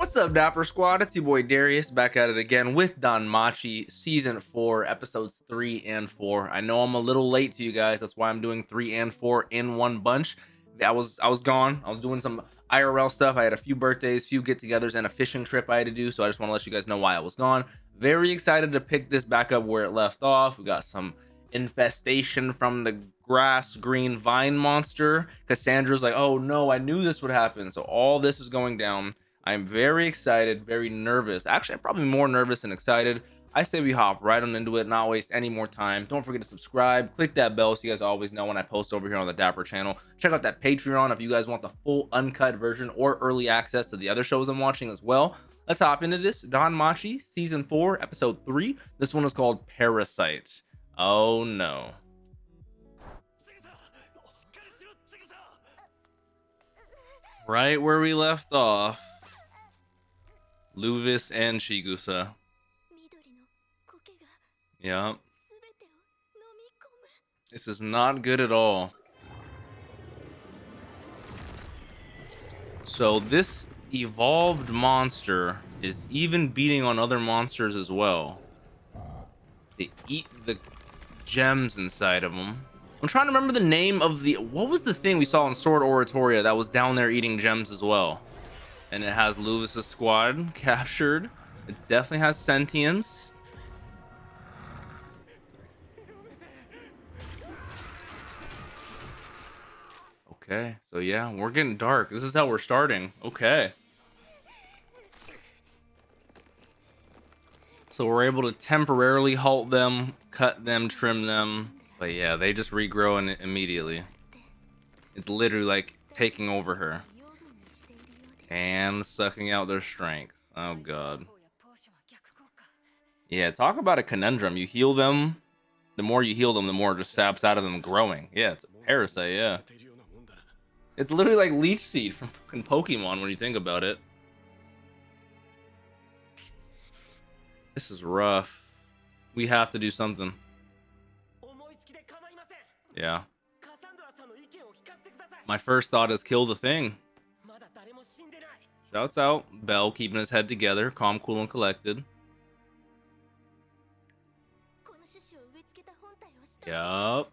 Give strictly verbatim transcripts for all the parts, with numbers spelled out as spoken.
What's up, Dapper Squad? It's your boy Darius back at it again with Danmachi Season four, Episodes three and four. I know I'm a little late to you guys. That's why I'm doing three and four in one bunch. I was, I was gone. I was doing some I R L stuff. I had a few birthdays, few get-togethers, and a fishing trip I had to do. So I just want to let you guys know why I was gone. Very excited to pick this back up where it left off. We got some infestation from the grass green vine monster. Cassandra's like, oh no, I knew this would happen. So all this is going down. I'm very excited, very nervous. Actually, I'm probably more nervous than excited. I say we hop right on into it, not waste any more time. Don't forget to subscribe, click that bell so you guys always know when I post over here on the Dapper channel. Check out that Patreon if you guys want the full uncut version or early access to the other shows I'm watching as well. Let's hop into this. Danmachi Season four, Episode three. This one is called Parasite. Oh no. Right where we left off, Luvis and Shigusa. Yeah. This is not good at all. So this evolved monster is even beating on other monsters as well. They eat the gems inside of them. I'm trying to remember the name of the... What was the thing we saw in Sword Oratoria that was down there eating gems as well? And it has Luvis's squad captured. It definitely has sentience. Okay, so yeah, we're getting dark. This is how we're starting. Okay. So we're able to temporarily halt them, cut them, trim them. But yeah, they just regrow in it immediately. It's literally like taking over her. And sucking out their strength. Oh god. Yeah, talk about a conundrum. You heal them. The more you heal them, the more it just saps out of them growing. Yeah, it's a parasite, yeah. It's literally like Leech Seed from fucking Pokemon when you think about it. This is rough. We have to do something. Yeah. My first thought is kill the thing. Shouts out. Bell keeping his head together. Calm, cool, and collected. Yup.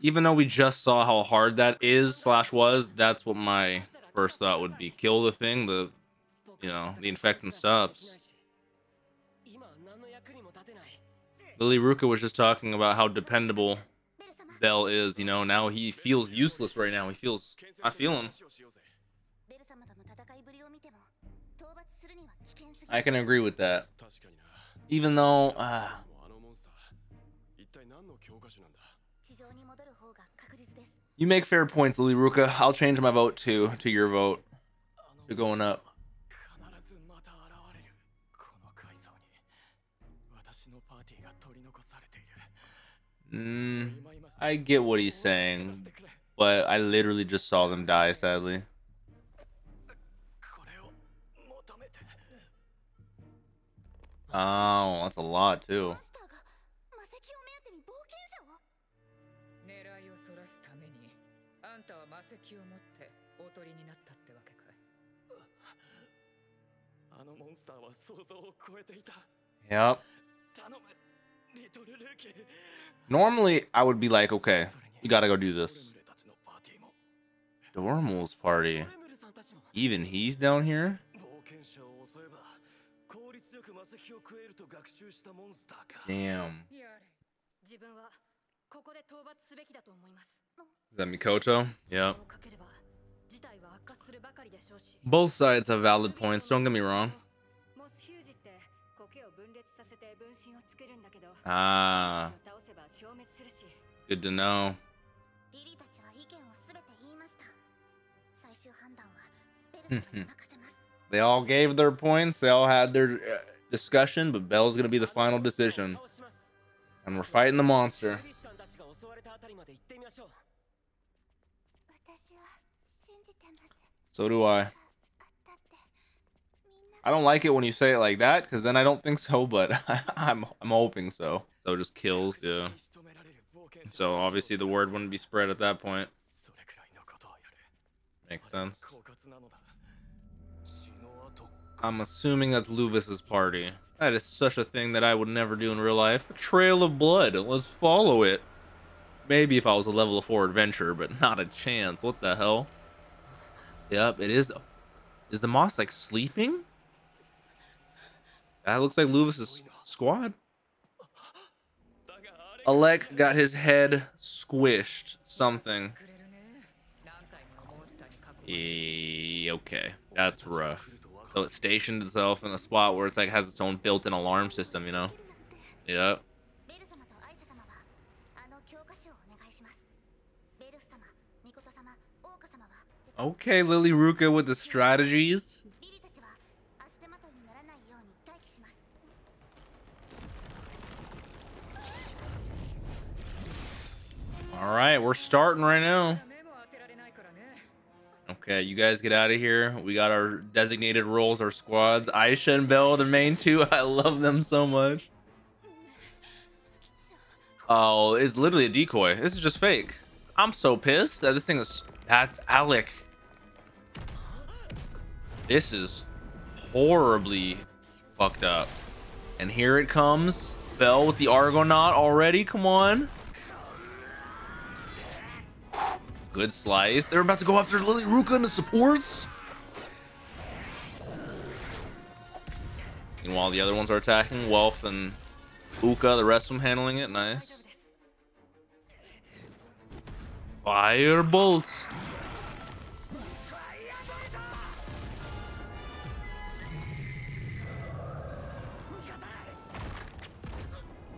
Even though we just saw how hard that is slash was, that's what my first thought would be. Kill the thing, the, you know, the infectant stops. Liliruca was just talking about how dependable Bell is, you know. Now he feels useless right now. He feels... I feel him. I can agree with that. Even though... Uh, you make fair points, Liliruca. I'll change my vote to, to your vote. You're going up. Mm, I get what he's saying, but I literally just saw them die, sadly. Oh, that's a lot, too. Yep. Normally, I would be like, okay, we gotta go do this. Dormal's party. Even he's down here? Damn. Is that Mikoto? Yeah. Both sides have valid points, don't get me wrong. Ah, good to know. They all gave their points, they all had their uh, discussion, but Bell's going to be the final decision. And we're fighting the monster. So do I. I don't like it when you say it like that, because then I don't think so, but I, I'm, I'm hoping so. So it just kills, yeah. So obviously the word wouldn't be spread at that point. Makes sense. I'm assuming that's Luvis's party. That is such a thing that I would never do in real life. A trail of blood. Let's follow it. Maybe if I was a level four adventurer, but not a chance. What the hell? Yep, it is. Is the Moss, like, sleeping? That looks like Luvis's squad. Alec got his head squished. Something. E okay, that's rough. So it stationed itself in a spot where it's like has its own built-in alarm system, you know? Yep. Okay, Liliruca with the strategies. All right, we're starting right now. Okay, you guys get out of here. We got our designated roles, our squads. Aisha and Bell, the main two. I love them so much. Oh, it's literally a decoy. This is just fake. I'm so pissed that this thing is... That's Alec. This is horribly fucked up. And here it comes. Bell with the Argonaut already. Come on. Good slice. They're about to go after Liliruca and the supports. Meanwhile, the other ones are attacking. Welf and Uka, the rest of them handling it. Nice. Fire bolts.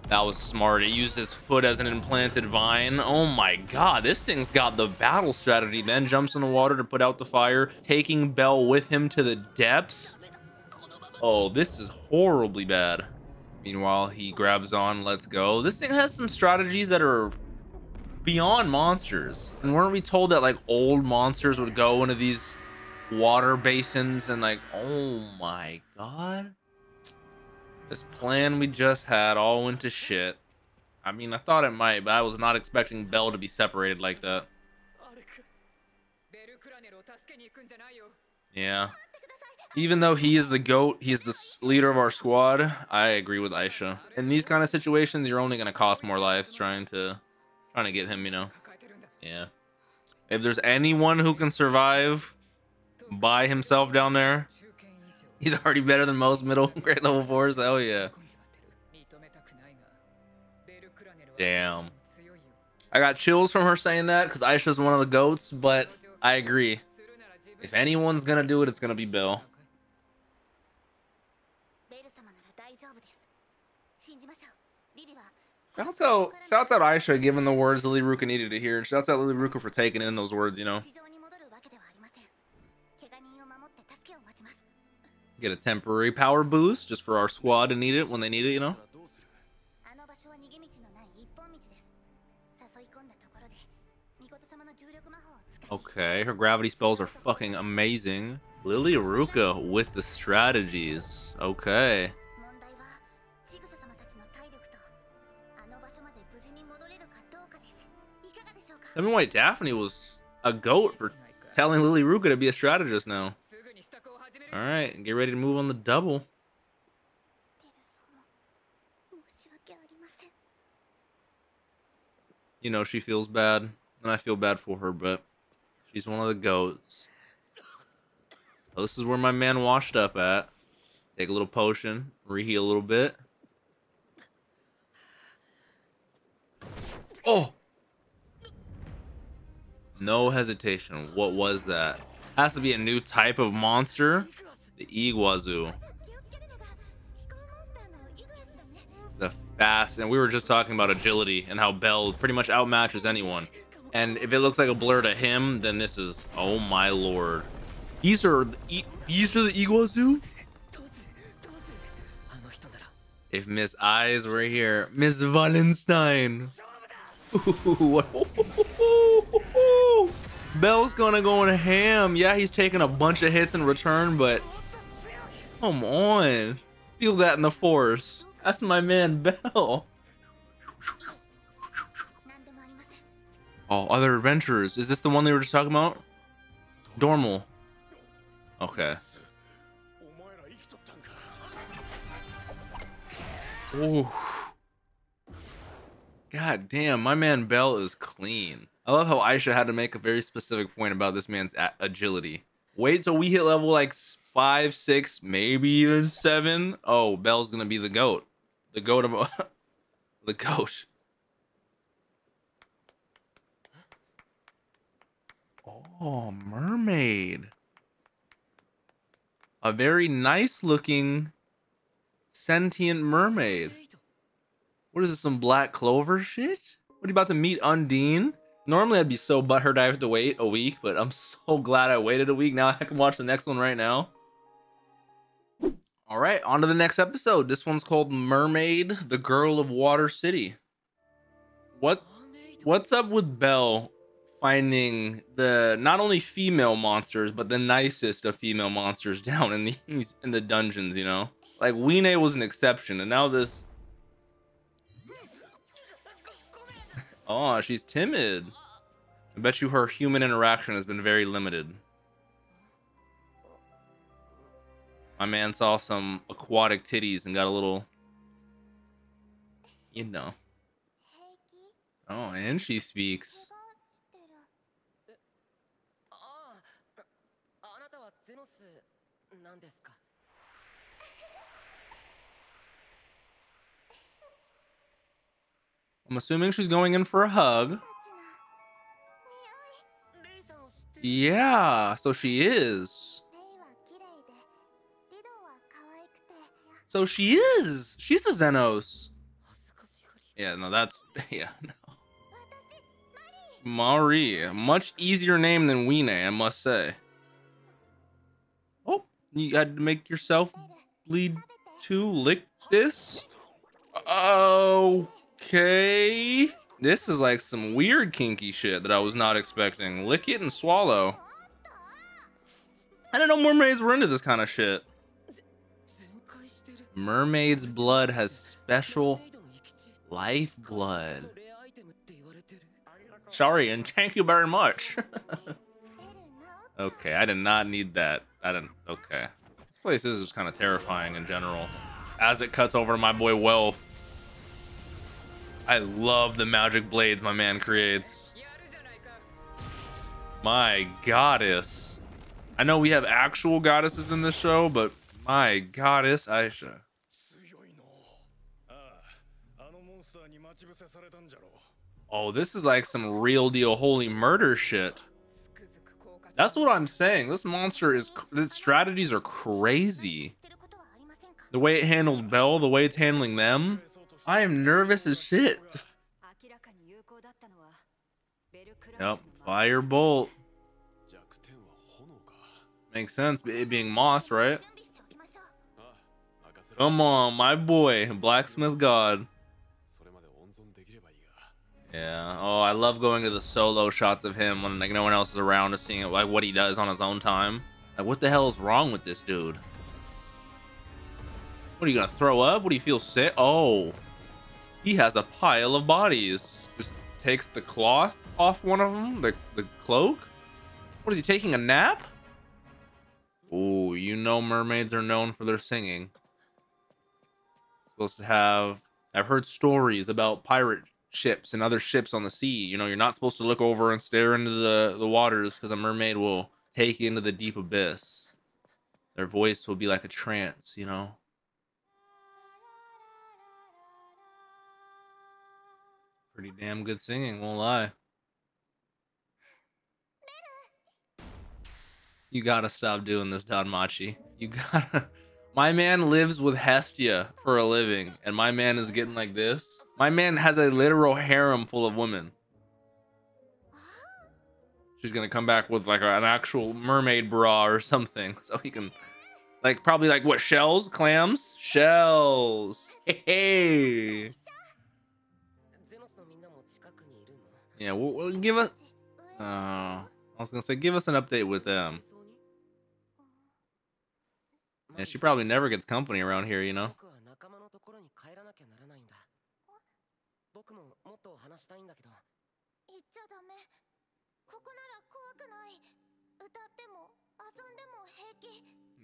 That was smart. It used its foot as an implanted vine. Oh my god, this thing's got the battle strategy. Then jumps in the water to put out the fire, taking Bell with him to the depths. Oh, this is horribly bad. Meanwhile, he grabs on, lets go. This thing has some strategies that are beyond monsters. And weren't we told that like old monsters would go into these water basins and like, oh my god. This plan we just had all went to shit. I mean, I thought it might, but I was not expecting Bell to be separated like that. Yeah. Even though he is the GOAT, he is the leader of our squad, I agree with Aisha. In these kind of situations, you're only going to cost more lives trying to, trying to get him, you know. Yeah. If there's anyone who can survive by himself down there, he's already better than most middle grade level fours. Oh yeah. Damn. I got chills from her saying that because Aisha's one of the goats, but I agree. If anyone's gonna do it, it's gonna be Bell. Shouts out, shouts out Aisha giving the words Liliruca needed to hear. Shouts out Liliruca for taking in those words, you know. Get a temporary power boost just for our squad to need it when they need it, you know? Okay, her gravity spells are fucking amazing. Liliruca with the strategies. Okay. I mean, why Daphne was a goat for telling Liliruca to be a strategist now. All right, get ready to move on the double. You know, she feels bad, and I feel bad for her, but she's one of the goats. So this is where my man washed up at. Take a little potion, reheal a little bit. Oh! No hesitation. What was that? Has to be a new type of monster, the Iguazu. The fast, and we were just talking about agility and how Bell pretty much outmatches anyone. And if it looks like a blur to him, then this is, oh my lord. These are the, these are the Iguazu? If Miss Eyes were here, Miss Wallenstein. Bell's gonna go in ham. Yeah, he's taking a bunch of hits in return, but come on. Feel that in the force. That's my man, Bell. Oh, other adventurers. Is this the one they were just talking about? Dormal. Okay. Ooh. God damn, my man Bell is clean. I love how Aisha had to make a very specific point about this man's agility. Wait till we hit level like five, six, maybe even seven. Oh, Bell's gonna be the goat. The goat of the goat. Oh, mermaid. A very nice looking sentient mermaid. What is this, some Black Clover shit? What, are you about to meet Undine? Normally I'd be so butthurt I have to wait a week, but I'm so glad I waited a week. Now I can watch the next one right now. All right, on to the next episode. This one's called Mermaid, the Girl of Water City. What, what's up with Bell finding the not only female monsters, but the nicest of female monsters down in these in the dungeons, you know? Like Wiene was an exception, and now this. Oh, she's timid. I bet you her human interaction has been very limited. My man saw some aquatic titties and got a little, you know. Oh, and she speaks. I'm assuming she's going in for a hug. Yeah, so she is. So she is. She's a Xenos. Yeah, no, that's... Yeah, no. Marie. Much easier name than Wiene, I must say. Oh, you had to make yourself bleed to lick this? Oh... Okay, this is like some weird kinky shit that I was not expecting. Lick it and swallow. I didn't know mermaids were into this kind of shit. Mermaid's blood has special life blood. Sorry, and thank you very much. Okay, I did not need that. I didn't. Okay, this place is just kind of terrifying in general. As it cuts over to my boy Welf. I love the magic blades my man creates. My goddess. I know we have actual goddesses in this show, but my goddess, Aisha. Oh, this is like some real deal holy murder shit. That's what I'm saying. This monster is, its strategies are crazy. The way it handled Bell, the way it's handling them. I am nervous as shit. Yep, firebolt. Makes sense, it being Moss, right? Come on, my boy, blacksmith god. Yeah. Oh, I love going to the solo shots of him when like no one else is around, to seeing like what he does on his own time. Like, what the hell is wrong with this dude? What are you gonna throw up? What do you feel sick? Oh. He has a pile of bodies. Just takes the cloth off one of them, the, the cloak. What, is he taking a nap? Oh, you know mermaids are known for their singing. Supposed to have... I've heard stories about pirate ships and other ships on the sea. You know, you're not supposed to look over and stare into the, the waters because a mermaid will take you into the deep abyss. Their voice will be like a trance, you know? Pretty damn good singing, won't lie. You gotta stop doing this, Danmachi. You gotta... My man lives with Hestia for a living, and my man is getting like this. My man has a literal harem full of women. She's gonna come back with like an actual mermaid bra or something, so he can... Like, probably like, what, shells? Clams? Shells! Hey! Yeah, we'll, we'll give us. Uh, I was gonna say, give us an update with them. Yeah, she probably never gets company around here, you know.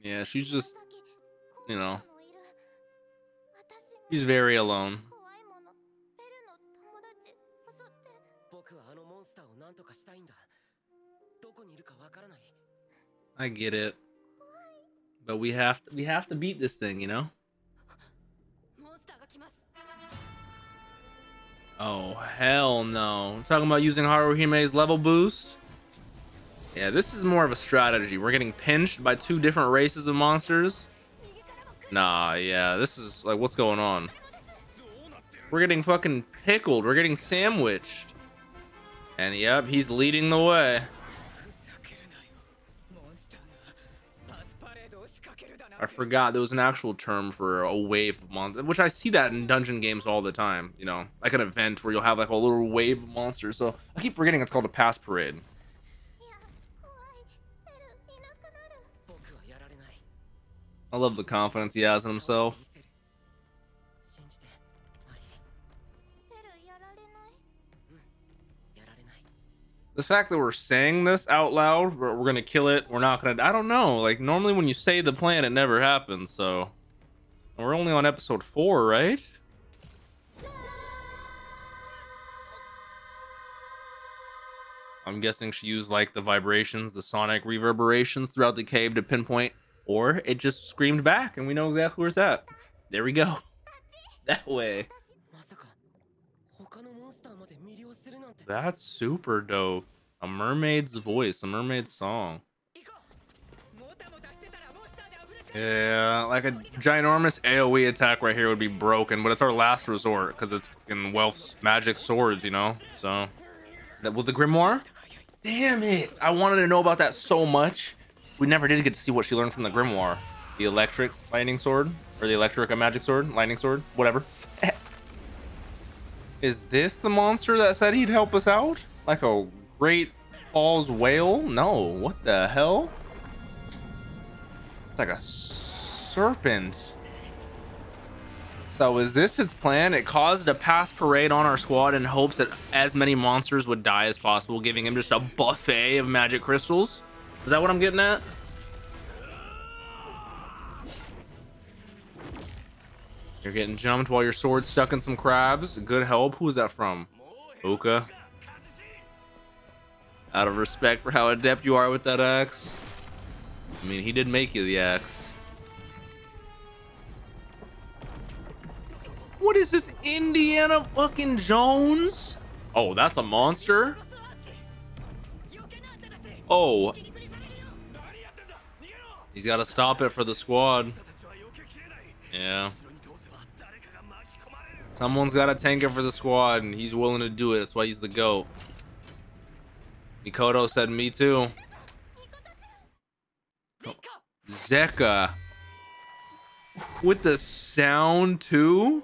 Yeah, she's just, you know. He's very alone. I get it. But we have to we have to beat this thing, you know? Oh, hell no. I'm talking about using Haruhime's level boost. Yeah, this is more of a strategy. We're getting pinched by two different races of monsters. Nah, yeah, this is like, what's going on? We're getting fucking pickled. We're getting sandwiched. And yep, he's leading the way. I forgot there was an actual term for a wave of monsters, which I see that in dungeon games all the time, you know, like an event where you'll have like a little wave of monsters. So I keep forgetting it's called a pass parade. I love the confidence he has in himself. The fact that we're saying this out loud, we're, we're gonna kill it, we're not gonna, I don't know, like normally when you say the plan it never happens. So we're only on episode four, right? I'm guessing she used like the vibrations, the sonic reverberations throughout the cave to pinpoint, or it just screamed back and we know exactly where it's at. There we go. That way. That's super dope. A mermaid's voice, a mermaid's song. Yeah, like a ginormous AoE attack right here would be broken, but it's our last resort because it's in Welf's magic swords, you know? So, that with the grimoire? Damn it! I wanted to know about that so much. We never did get to see what she learned from the grimoire. The electric lightning sword, or the electric magic sword, lightning sword, whatever. Is this the monster that said he'd help us out? Like a great falls whale? No, what the hell? It's like a serpent. So is this its plan? It caused a pass parade on our squad in hopes that as many monsters would die as possible, giving him just a buffet of magic crystals. Is that what I'm getting at? You're getting jumped while your sword's stuck in some crabs. Good help. Who is that from? Oka. Out of respect for how adept you are with that axe. I mean, he did make you the axe. What is this, Indiana fucking Jones? Oh, that's a monster? Oh. He's got to stop it for the squad. Yeah. Someone's got to tank it for the squad, and he's willing to do it. That's why he's the GOAT. Mikoto said, me too. Oh. Zeka. With the sound, too?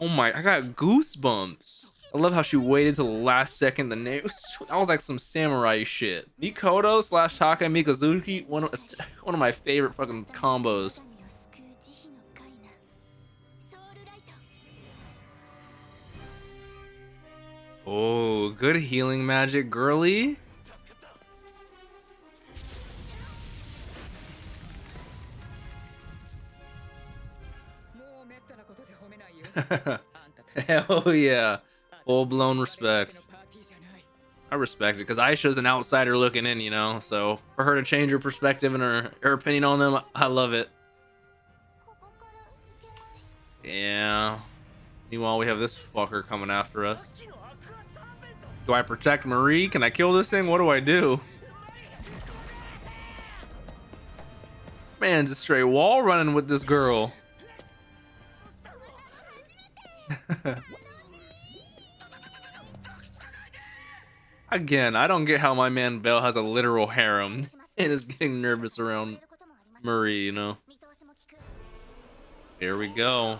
Oh, my. I got goosebumps. I love how she waited till the last second. The name. That was like some samurai shit. Mikoto slash Takemikazuki. One of, one of my favorite fucking combos. Oh, good healing magic, girly. Hell yeah. Full-blown respect. I respect it, because Aisha's an outsider looking in, you know? So, for her to change her perspective and her, her opinion on them, I love it. Yeah. Meanwhile, we have this fucker coming after us. Do I protect Marie? Can I kill this thing? What do I do? Man's a straight wall running with this girl. Again, I don't get how my man Bell has a literal harem and is getting nervous around Marie, you know. Here we go.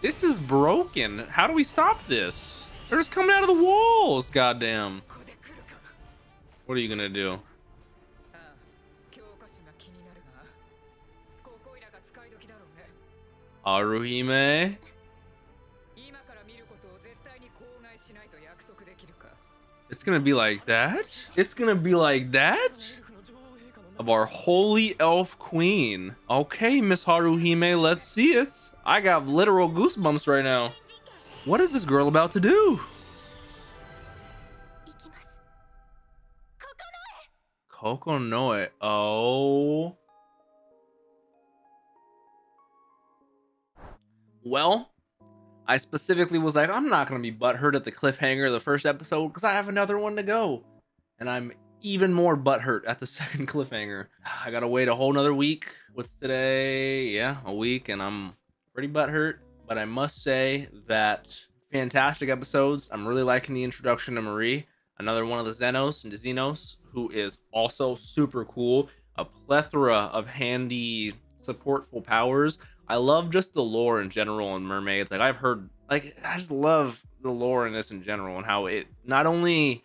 This is broken. How do we stop this? They're just coming out of the walls, goddamn. What are you gonna do? Haruhime? It's It's gonna be like that. It's gonna be like that. Of our holy elf queen. Okay, Miss Haruhime, let's see it. I got literal goosebumps right now. What is this girl about to do? Kokonoe. Oh. Well, I specifically was like, I'm not going to be butthurt at the cliffhanger of the first episode because I have another one to go. And I'm even more butthurt at the second cliffhanger. I got to wait a whole nother week. What's today? Yeah, a week. And I'm pretty butthurt. But I must say that fantastic episodes. I'm really liking the introduction to Marie. Another one of the Xenos and Dizenos, who is also super cool. A plethora of handy supportful powers. I love just the lore in general in mermaids. Like I've heard, like I just love the lore in this in general and how it not only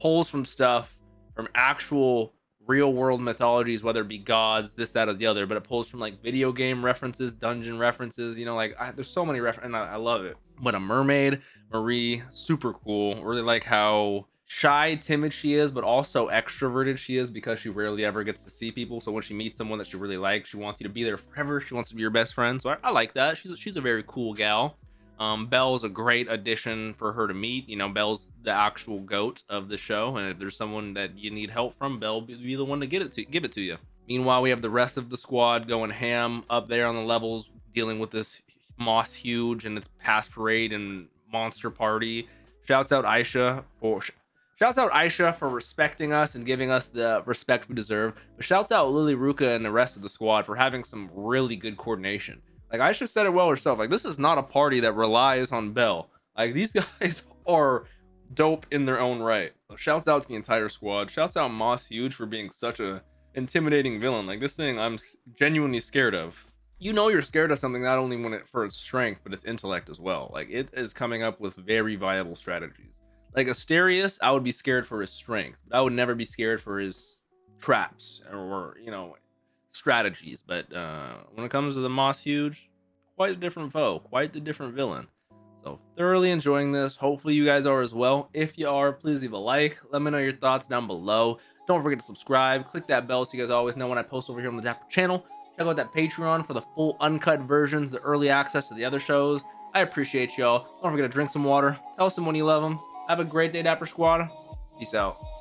pulls from stuff from actual real world mythologies, whether it be gods, this, that, or the other, but it pulls from like video game references, dungeon references, you know, like I, there's so many references and I, I love it. But a mermaid, Marie, super cool. Really like how shy, timid she is, but also extroverted she is because she rarely ever gets to see people. So when she meets someone that she really likes, she wants you to be there forever. She wants to be your best friend. So I, I like that. She's a, she's a very cool gal. Um, Bell's a great addition for her to meet. You know, Bell's the actual goat of the show, and if there's someone that you need help from, Bell be, be the one to get it to give it to you. Meanwhile, we have the rest of the squad going ham up there on the levels, dealing with this Moss Huge and its past parade and monster party. Shouts out Aisha for. Shouts out Aisha for respecting us and giving us the respect we deserve. But shouts out Liliruca and the rest of the squad for having some really good coordination. Like Aisha said it well herself. Like this is not a party that relies on Bell. Like these guys are dope in their own right. So shouts out to the entire squad. Shouts out Moss Huge for being such a intimidating villain. Like this thing I'm genuinely scared of. You know you're scared of something not only when it for its strength, but its intellect as well. Like it is coming up with very viable strategies. Like Asterius, I would be scared for his strength. I would never be scared for his traps or, you know, strategies. But uh, when it comes to the Moss Huge, quite a different foe, quite the different villain. So thoroughly enjoying this. Hopefully you guys are as well. If you are, please leave a like. Let me know your thoughts down below. Don't forget to subscribe. Click that bell so you guys always know when I post over here on the Dapper channel. Check out that Patreon for the full uncut versions, the early access to the other shows. I appreciate y'all. Don't forget to drink some water. Tell someone you love them. Have a great day, Dapper Squad. Peace out.